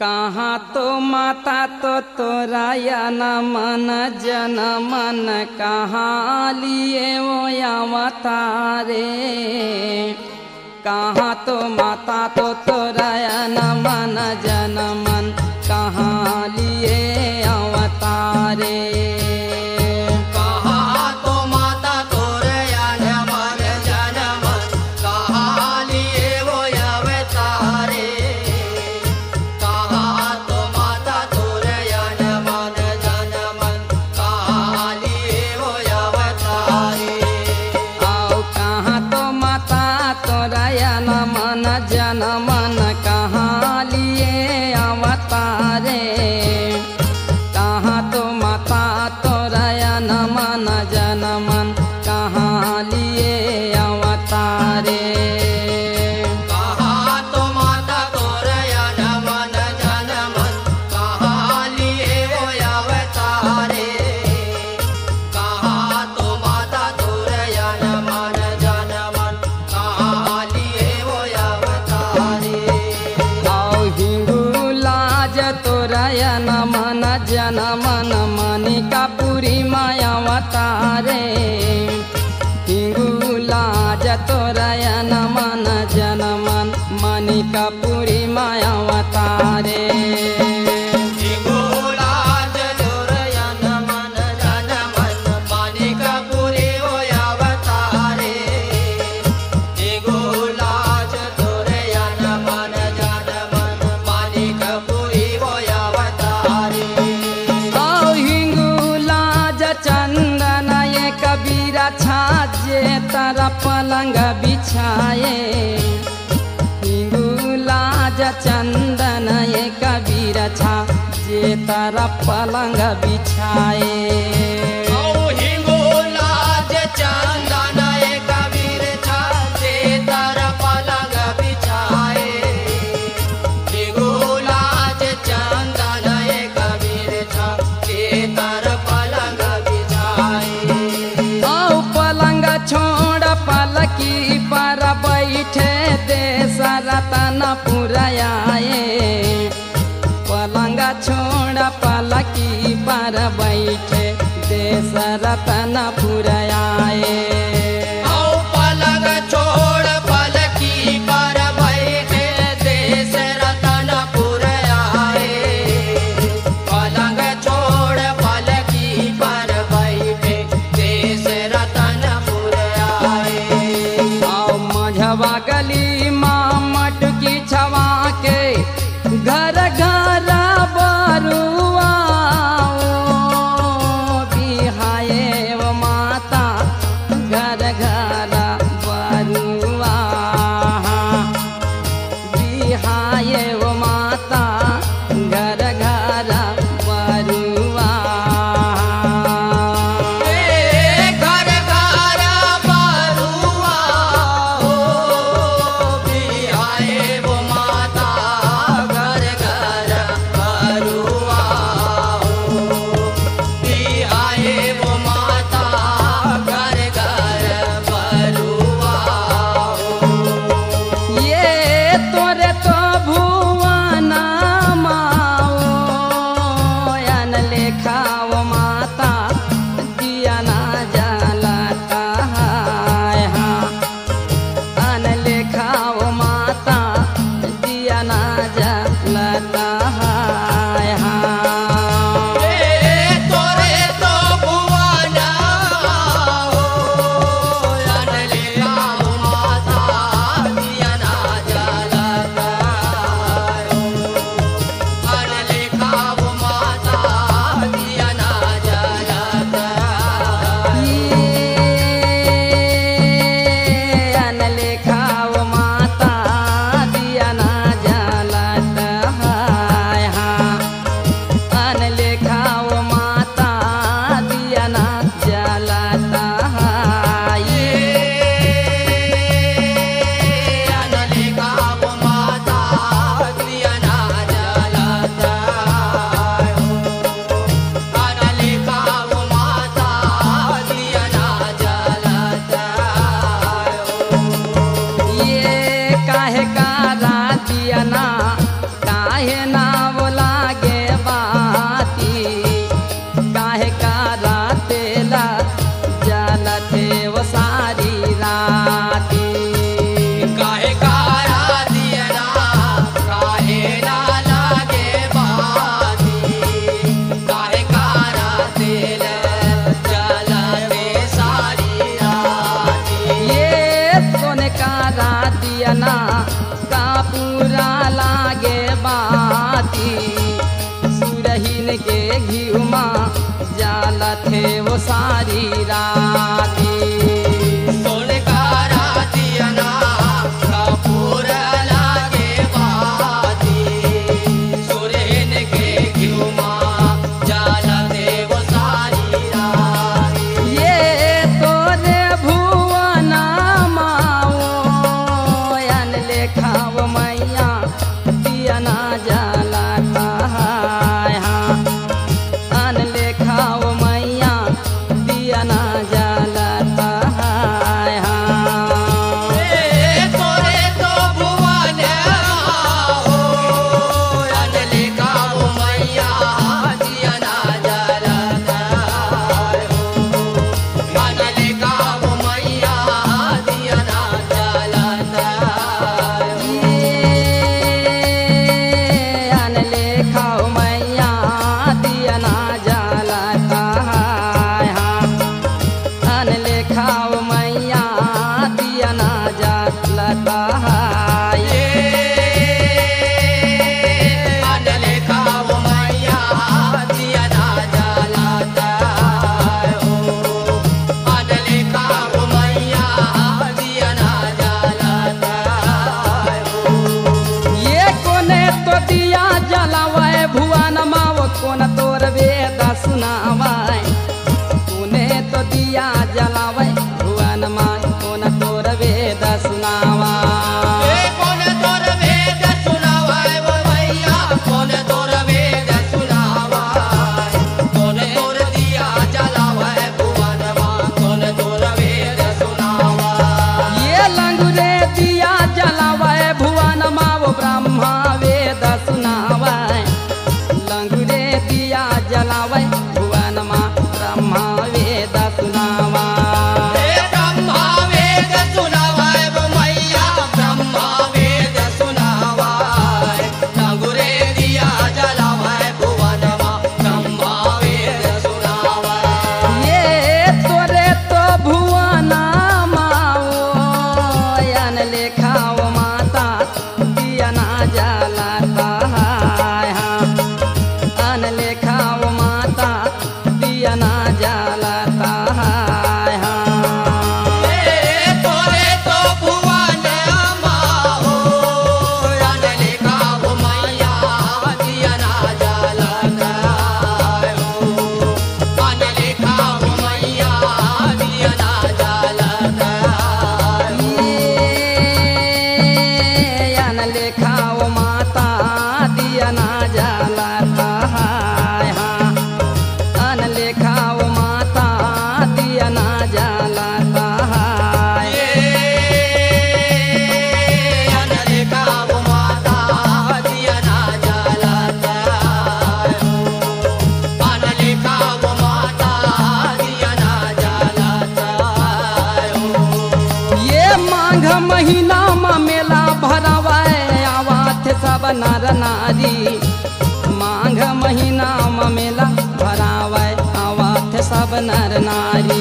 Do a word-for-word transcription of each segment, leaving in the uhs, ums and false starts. कहाँ तो माता तो तोराया न मन जन मन कहाँ लिए वो अवतारे। कहाँ तो माता तो तोराया न मन जन मन कहाँ लिए अवतारे। पलंग बिछाए लाज चंदन ये कबीर छा जे तारा पलंग बिछाए। पलंगा छोड़ा पलकी पर बैठे देश रतन पुराए। ज्योतिया जलावे भुवन माव कौन तोर वेद सुनावे। तूने तो दिया जलावे भुवन माव कौन तोर वेद सुनावे। नर नारी मांग महीना मेला भरावे आवाथ सब नर नारी।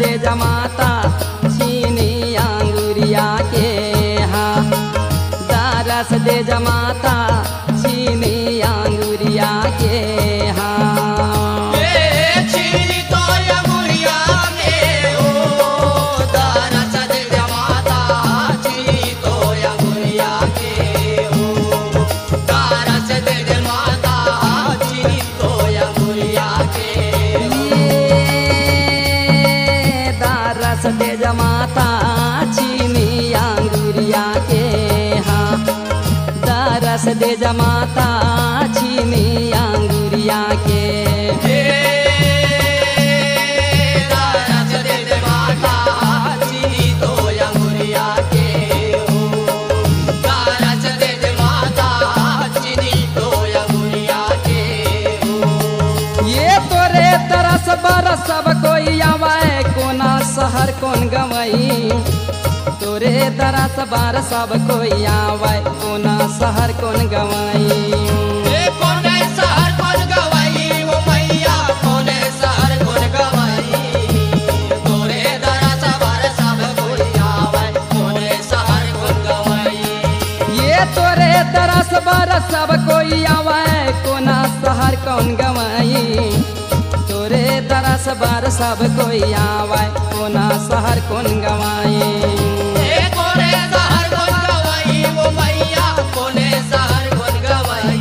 दे जमाता चीनी अंगूरिया के हा दारस दे जमाता चीनी अंगूरिया के हा। चीनी तो अंगूरिया के ओ दारस दे जमाता चीनी तो अंगूरिया के ओ दारस दे जमाता चीनी तो अंगूरिया के। दे जमाता चीनी अंगूरिया के हा दारस दे जमाता चीनी अंगूरिया के। दारस दे जमाता चीनी तो अंगूरिया के ओ दारस दे जमाता चीनी तो अंगूरिया के ओ। ये तोरे तरस बरस सब कोई आवे हर कौन गवई। तोरे तरस बार सब कोई आवे कोना शहर कौन गवई। कोने शहर कौन गवई वो मैया कोने शहर कौन गवई। तोरे तरस बार सब कोई आवे कोने शहर कौन गवई। ये तोरे तरस बार सब कोई आवे कोना शहर कौन गवई। तोरे तरस बार सब कोई आवे कोना शहर कौन गवाई। कोने शहर कौन गवाई वो मैया कोने शहर कौन गवाई।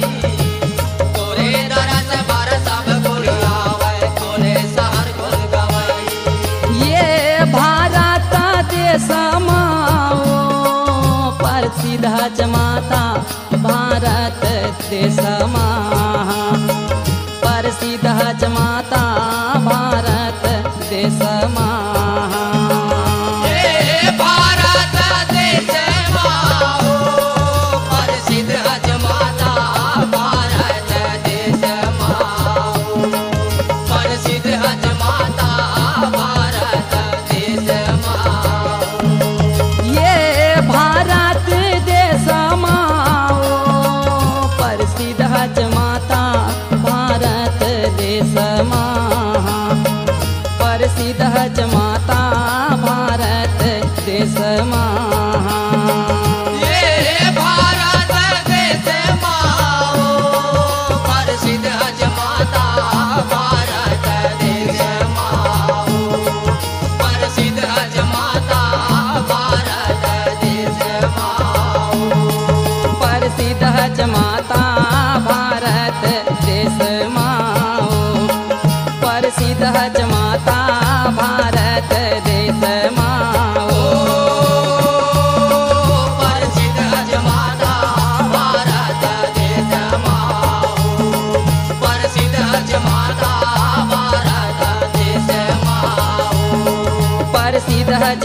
तोरे तरस बार सब कोई आवे कोने शहर कौन गवाई। ये भारत देश माओ प्रसिद्ध जमाता भारत देश माँ प्रसिद्ध जमाता भारत देश माँ। भारत देश पच माता भारत देश महा, प्रसिद्ध हच माता भारत देश महा।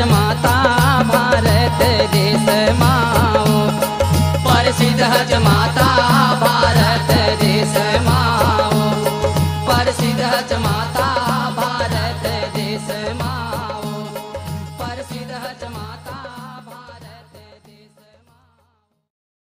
माता भारत देश माओ, प्रसिद्ध हज माता भारत देश माओ, प्रसिद्ध हज माता भारत देश माओ, प्रसिद्ध हज माता भारत देश माओ, प्रसिद्ध हज माता भारत देश माओ, प्रसिद्ध हज माता भारत देश माओ, प्रसिद्ध हज माता भारत देश माओ।